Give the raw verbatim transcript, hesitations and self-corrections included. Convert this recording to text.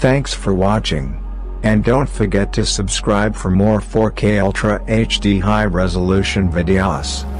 Thanks for watching. And don't forget to subscribe for more four K Ultra H D high resolution videos.